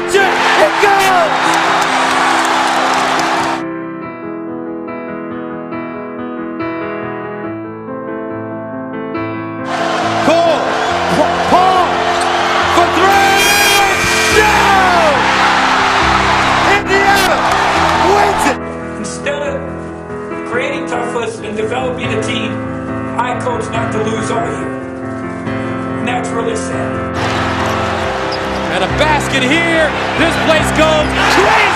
puts it in goal! Creating toughness and developing a team, I coach not to lose all year. And that's really sad. And a basket here. This place goes crazy.